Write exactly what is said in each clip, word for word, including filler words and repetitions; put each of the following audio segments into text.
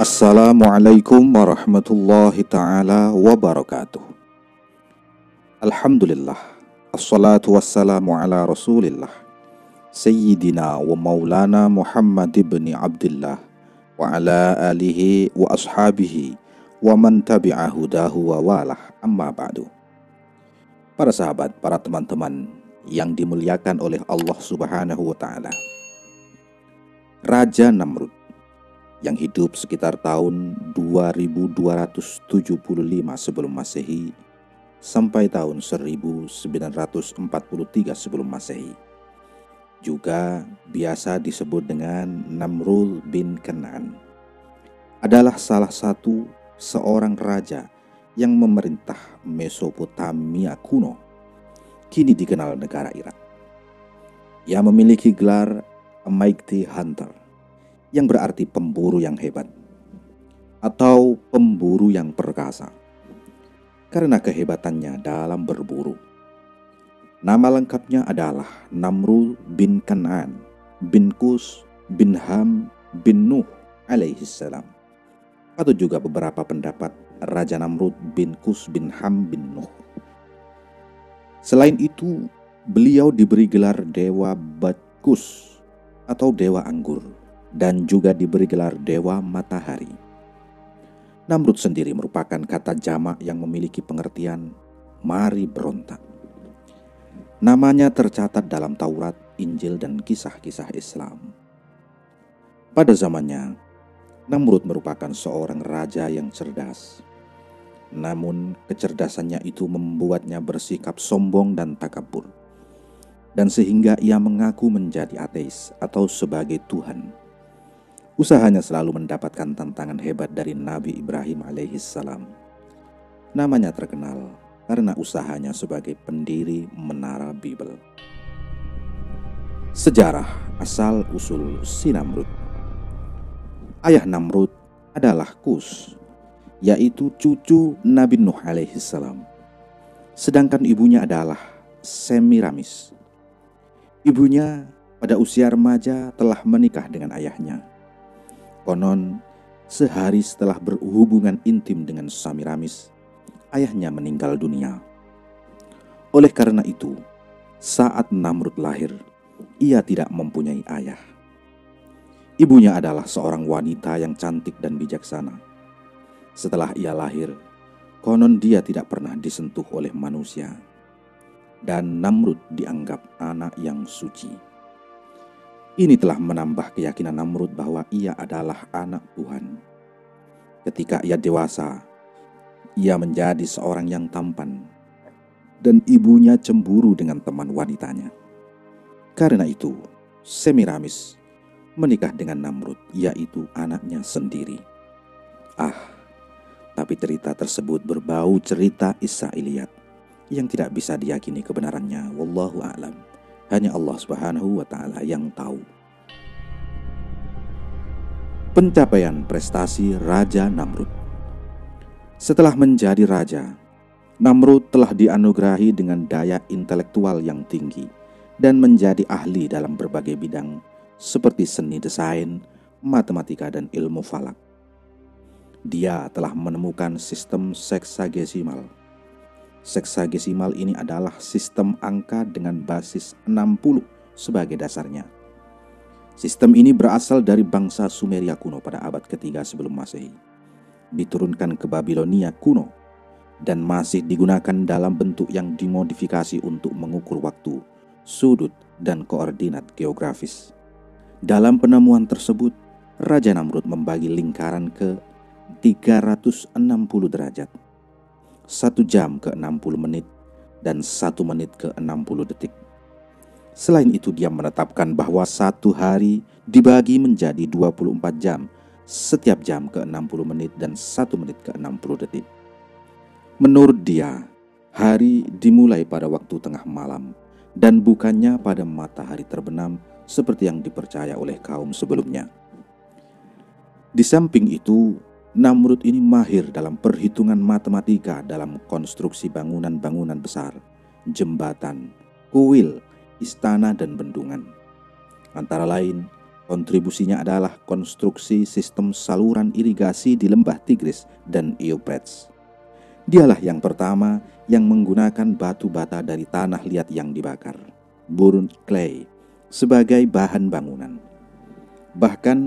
Assalamualaikum warahmatullahi ta'ala wabarakatuh. Alhamdulillah. Assalatu wassalamu ala rasulillah Sayyidina wa maulana Muhammad ibn Abdullah wa ala alihi wa ashabihi wa man tabi'a hudahu wa walah. Amma ba'du. Para sahabat, para teman-teman yang dimuliakan oleh Allah subhanahu wa ta'ala, Raja Namrud yang hidup sekitar tahun dua ribu dua ratus tujuh puluh lima sebelum Masehi sampai tahun seribu sembilan ratus empat puluh tiga sebelum Masehi, juga biasa disebut dengan Namrud bin Kenan, adalah salah satu seorang raja yang memerintah Mesopotamia kuno, kini dikenal negara Irak. Ia memiliki gelar A Mighty Hunter, yang berarti pemburu yang hebat atau pemburu yang perkasa, karena kehebatannya dalam berburu. Nama lengkapnya adalah Namrud bin Kenan bin Kus bin Ham bin Nuh alaihissalam, atau juga beberapa pendapat Raja Namrud bin Kus bin Ham bin Nuh. Selain itu, beliau diberi gelar Dewa Bacchus atau Dewa Anggur, dan juga diberi gelar Dewa Matahari. Namrud sendiri merupakan kata jamak yang memiliki pengertian mari berontak. Namanya tercatat dalam Taurat, Injil, dan kisah-kisah Islam. Pada zamannya, Namrud merupakan seorang raja yang cerdas. Namun kecerdasannya itu membuatnya bersikap sombong dan takabur, dan sehingga ia mengaku menjadi ateis atau sebagai Tuhan. Usahanya selalu mendapatkan tantangan hebat dari Nabi Ibrahim alaihissalam. Namanya terkenal karena usahanya sebagai pendiri menara Babel. Sejarah asal-usul si Namrud. Ayah Namrud adalah Kus, yaitu cucu Nabi Nuh alaihissalam. Sedangkan ibunya adalah Semiramis. Ibunya pada usia remaja telah menikah dengan ayahnya. Konon, sehari setelah berhubungan intim dengan Semiramis, ayahnya meninggal dunia. Oleh karena itu, saat Namrud lahir, ia tidak mempunyai ayah. Ibunya adalah seorang wanita yang cantik dan bijaksana. Setelah ia lahir, konon dia tidak pernah disentuh oleh manusia, dan Namrud dianggap anak yang suci. Ini telah menambah keyakinan Namrud bahwa ia adalah anak Tuhan. Ketika ia dewasa, ia menjadi seorang yang tampan, dan ibunya cemburu dengan teman wanitanya. Karena itu, Semiramis menikah dengan Namrud, yaitu anaknya sendiri. Ah, tapi cerita tersebut berbau cerita Israiliyat yang tidak bisa diyakini kebenarannya. Wallahu a'lam. Hanya Allah subhanahu wa ta'ala yang tahu. Pencapaian prestasi Raja Namrud. Setelah menjadi raja, Namrud telah dianugerahi dengan daya intelektual yang tinggi dan menjadi ahli dalam berbagai bidang seperti seni desain, matematika, dan ilmu falak. Dia telah menemukan sistem seksagesimal. Seksagesimal ini adalah sistem angka dengan basis enam puluh sebagai dasarnya. Sistem ini berasal dari bangsa Sumeria kuno pada abad ketiga sebelum Masehi, diturunkan ke Babilonia kuno, dan masih digunakan dalam bentuk yang dimodifikasi untuk mengukur waktu, sudut, dan koordinat geografis. Dalam penemuan tersebut, Raja Namrud membagi lingkaran ke tiga ratus enam puluh derajat, satu jam ke enam puluh menit, dan satu menit ke enam puluh detik. Selain itu, dia menetapkan bahwa satu hari dibagi menjadi dua puluh empat jam, setiap jam ke enam puluh menit dan satu menit ke enam puluh detik. Menurut dia, hari dimulai pada waktu tengah malam dan bukannya pada matahari terbenam seperti yang dipercaya oleh kaum sebelumnya. Di samping itu, Namrud ini mahir dalam perhitungan matematika dalam konstruksi bangunan-bangunan besar, jembatan, kuil, istana, dan bendungan. Antara lain, Kontribusinya adalah konstruksi sistem saluran irigasi di lembah Tigris dan Euphrates. Dialah yang pertama yang menggunakan batu bata dari tanah liat yang dibakar, burnt clay, sebagai bahan bangunan. Bahkan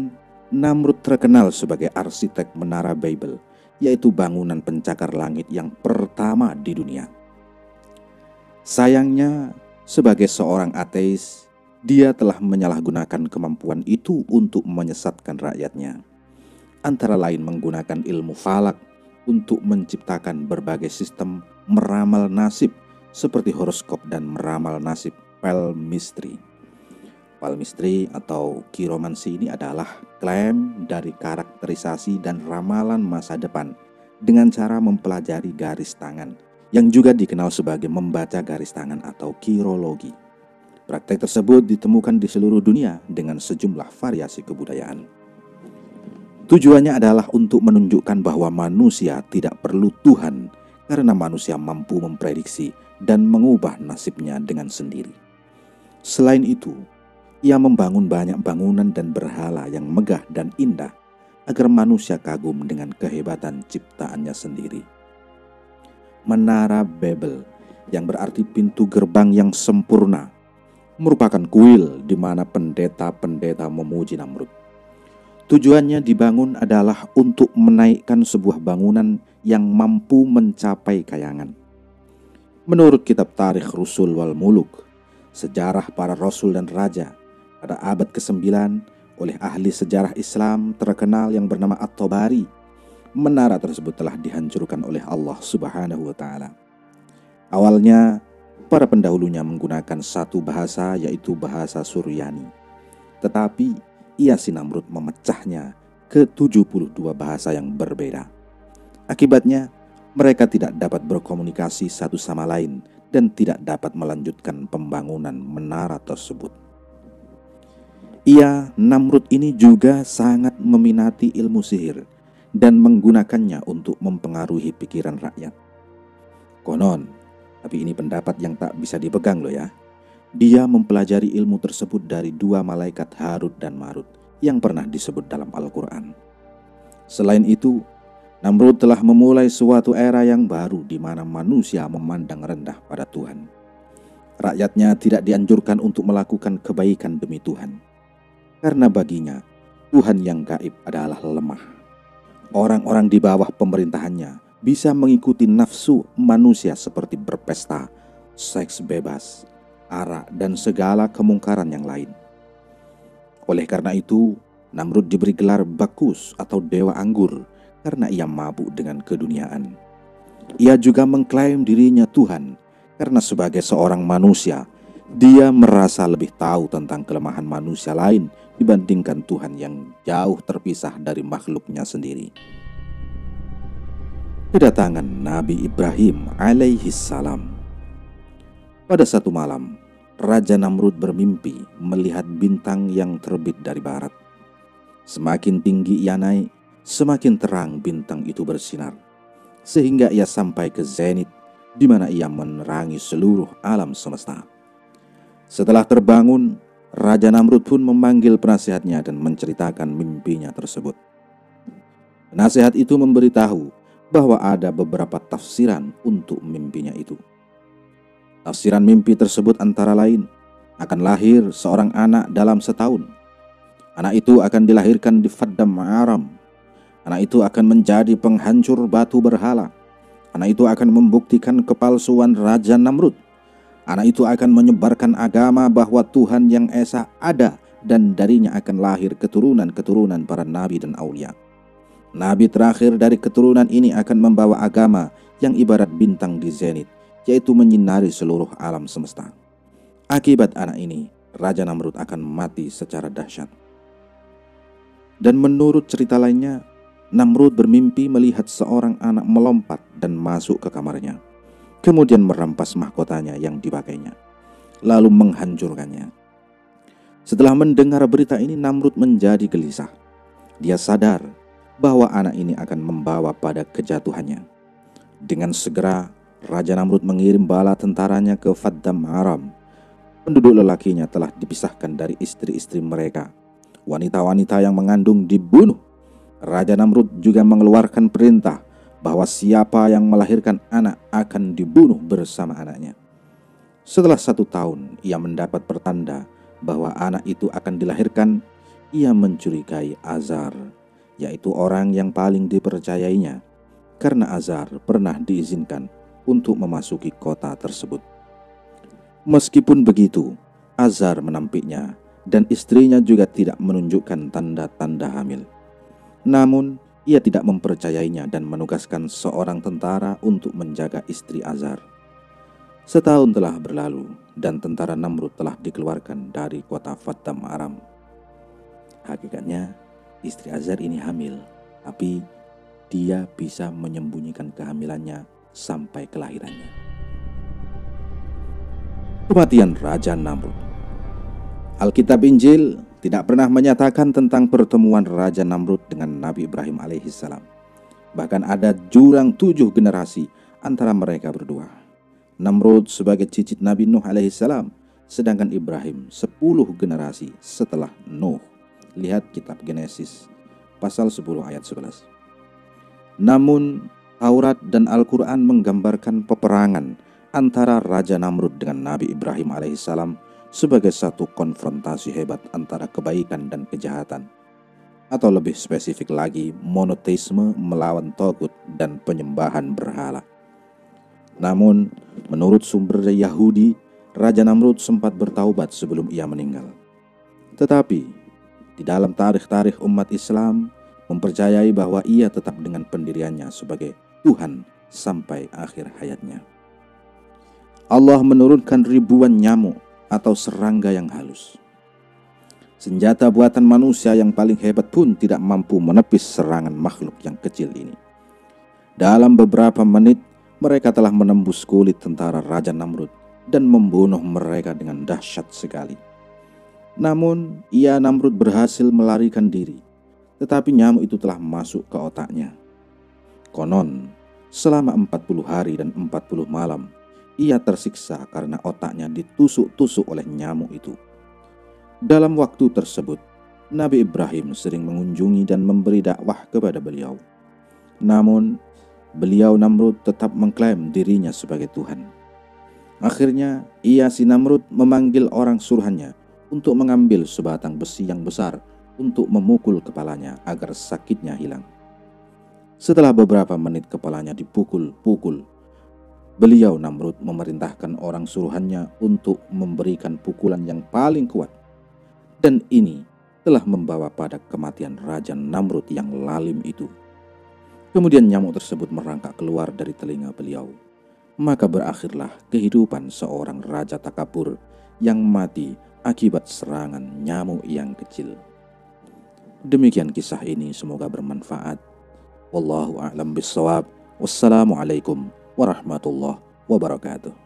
Namrud terkenal sebagai arsitek menara Babel, yaitu bangunan pencakar langit yang pertama di dunia. Sayangnya, sebagai seorang ateis, dia telah menyalahgunakan kemampuan itu untuk menyesatkan rakyatnya. Antara lain menggunakan ilmu falak untuk menciptakan berbagai sistem meramal nasib seperti horoskop dan meramal nasib palmistry. Palmistry atau kiromansi ini adalah klaim dari karakterisasi dan ramalan masa depan dengan cara mempelajari garis tangan yang juga dikenal sebagai membaca garis tangan atau kirologi. Praktek tersebut ditemukan di seluruh dunia dengan sejumlah variasi kebudayaan. Tujuannya adalah untuk menunjukkan bahwa manusia tidak perlu Tuhan karena manusia mampu memprediksi dan mengubah nasibnya dengan sendiri. Selain itu, ia membangun banyak bangunan dan berhala yang megah dan indah agar manusia kagum dengan kehebatan ciptaannya sendiri. Menara Babel, yang berarti pintu gerbang yang sempurna, merupakan kuil di mana pendeta-pendeta memuji Namrud. Tujuannya dibangun adalah untuk menaikkan sebuah bangunan yang mampu mencapai kayangan. Menurut kitab Tarikh Rusul wal Muluk, sejarah para rasul dan raja, pada abad kesembilan oleh ahli sejarah Islam terkenal yang bernama At-Tabari, menara tersebut telah dihancurkan oleh Allah Subhanahu wa taala. Awalnya para pendahulunya menggunakan satu bahasa, yaitu bahasa Suryani. Tetapi ia si Namrud memecahnya ke tujuh puluh dua bahasa yang berbeda. Akibatnya, mereka tidak dapat berkomunikasi satu sama lain dan tidak dapat melanjutkan pembangunan menara tersebut. Ia, Namrud ini juga sangat meminati ilmu sihir dan menggunakannya untuk mempengaruhi pikiran rakyat. Konon, tapi ini pendapat yang tak bisa dipegang loh ya. Dia mempelajari ilmu tersebut dari dua malaikat Harut dan Marut yang pernah disebut dalam Al-Quran. Selain itu, Namrud telah memulai suatu era yang baru di mana manusia memandang rendah pada Tuhan. Rakyatnya tidak dianjurkan untuk melakukan kebaikan demi Tuhan, karena baginya Tuhan yang gaib adalah lemah. Orang-orang di bawah pemerintahannya bisa mengikuti nafsu manusia seperti berpesta, seks bebas, arak, dan segala kemungkaran yang lain. Oleh karena itu, Namrud diberi gelar Bacchus atau Dewa Anggur karena ia mabuk dengan keduniaan. Ia juga mengklaim dirinya Tuhan karena sebagai seorang manusia, dia merasa lebih tahu tentang kelemahan manusia lain dibandingkan Tuhan yang jauh terpisah dari makhluknya sendiri. Kedatangan Nabi Ibrahim alaihissalam. Pada satu malam, Raja Namrud bermimpi melihat bintang yang terbit dari barat. Semakin tinggi ia naik, semakin terang bintang itu bersinar, sehingga ia sampai ke zenit, di mana ia menerangi seluruh alam semesta. Setelah terbangun, Raja Namrud pun memanggil penasihatnya dan menceritakan mimpinya tersebut. Penasihat itu memberitahu bahwa ada beberapa tafsiran untuk mimpinya itu. Tafsiran mimpi tersebut antara lain, akan lahir seorang anak dalam setahun. Anak itu akan dilahirkan di Faddam Aram. Anak itu akan menjadi penghancur batu berhala. Anak itu akan membuktikan kepalsuan Raja Namrud. Anak itu akan menyebarkan agama bahwa Tuhan yang Esa ada dan darinya akan lahir keturunan-keturunan para nabi dan aulia. Nabi terakhir dari keturunan ini akan membawa agama yang ibarat bintang di zenit, yaitu menyinari seluruh alam semesta. Akibat anak ini, Raja Namrud akan mati secara dahsyat. Dan menurut cerita lainnya, Namrud bermimpi melihat seorang anak melompat dan masuk ke kamarnya, kemudian merampas mahkotanya yang dipakainya, lalu menghancurkannya. Setelah mendengar berita ini, Namrud menjadi gelisah. Dia sadar bahwa anak ini akan membawa pada kejatuhannya. Dengan segera, Raja Namrud mengirim bala tentaranya ke Faddam Aram. Penduduk lelakinya telah dipisahkan dari istri-istri mereka wanita-wanita yang mengandung dibunuh. Raja Namrud juga mengeluarkan perintah bahwa siapa yang melahirkan anak akan dibunuh bersama anaknya. Setelah satu tahun ia mendapat pertanda bahwa anak itu akan dilahirkan. Ia mencurigai Azar, yaitu orang yang paling dipercayainya, karena Azar pernah diizinkan untuk memasuki kota tersebut. Meskipun begitu, Azar menampiknya dan istrinya juga tidak menunjukkan tanda-tanda hamil. Namun, ia tidak mempercayainya dan menugaskan seorang tentara untuk menjaga istri Azar. Setahun telah berlalu dan tentara Namrud telah dikeluarkan dari kota Faddam Aram. Hakikatnya, istri Azar ini hamil, tapi dia bisa menyembunyikan kehamilannya sampai kelahirannya. Kematian Raja Namrud. Alkitab Injil tidak pernah menyatakan tentang pertemuan Raja Namrud dengan Nabi Ibrahim alaihissalam. Bahkan ada jurang tujuh generasi antara mereka berdua. Namrud sebagai cicit Nabi Nuh alaihissalam, sedangkan Ibrahim sepuluh generasi setelah Nuh. Lihat kitab Genesis pasal sepuluh ayat sebelas. Namun Taurat dan Al-Quran menggambarkan peperangan antara Raja Namrud dengan Nabi Ibrahim alaihissalam sebagai satu konfrontasi hebat antara kebaikan dan kejahatan, atau lebih spesifik lagi, monoteisme melawan togut dan penyembahan berhala. Namun, menurut sumber Yahudi, Raja Namrud sempat bertaubat sebelum ia meninggal. Tetapi, di dalam tarikh-tarikh umat Islam mempercayai bahwa ia tetap dengan pendiriannya sebagai Tuhan sampai akhir hayatnya. Allah menurunkan ribuan nyamuk atau serangga yang halus. Senjata buatan manusia yang paling hebat pun tidak mampu menepis serangan makhluk yang kecil ini. Dalam beberapa menit mereka telah menembus kulit tentara Raja Namrud dan membunuh mereka dengan dahsyat sekali. Namun ia Namrud berhasil melarikan diri, tetapi nyamuk itu telah masuk ke otaknya. Konon selama empat puluh hari dan empat puluh malam ia tersiksa karena otaknya ditusuk-tusuk oleh nyamuk itu. Dalam waktu tersebut, Nabi Ibrahim sering mengunjungi dan memberi dakwah kepada beliau. Namun, beliau Namrud tetap mengklaim dirinya sebagai Tuhan. Akhirnya, ia si Namrud memanggil orang suruhannya untuk mengambil sebatang besi yang besar untuk memukul kepalanya agar sakitnya hilang. Setelah beberapa menit kepalanya dipukul-pukul, beliau Namrud memerintahkan orang suruhannya untuk memberikan pukulan yang paling kuat. Dan ini telah membawa pada kematian Raja Namrud yang lalim itu. Kemudian nyamuk tersebut merangkak keluar dari telinga beliau. Maka berakhirlah kehidupan seorang raja takabur yang mati akibat serangan nyamuk yang kecil. Demikian kisah ini, semoga bermanfaat. Wallahu a'lam bissawab. Wassalamualaikum warahmatullahi wabarakatuh.